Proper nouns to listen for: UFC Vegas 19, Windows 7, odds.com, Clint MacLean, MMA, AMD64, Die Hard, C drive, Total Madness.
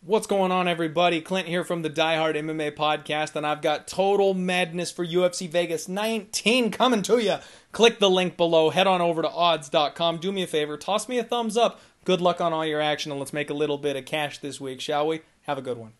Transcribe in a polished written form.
What's going on, everybody? Clint here from the Die Hard MMA podcast, and I've got Total Madness for UFC Vegas 19 coming to you. Click the link below, head on over to odds.com, do me a favor, toss me a thumbs up. Good luck on all your action, and let's make a little bit of cash this week, shall we? Have a good one.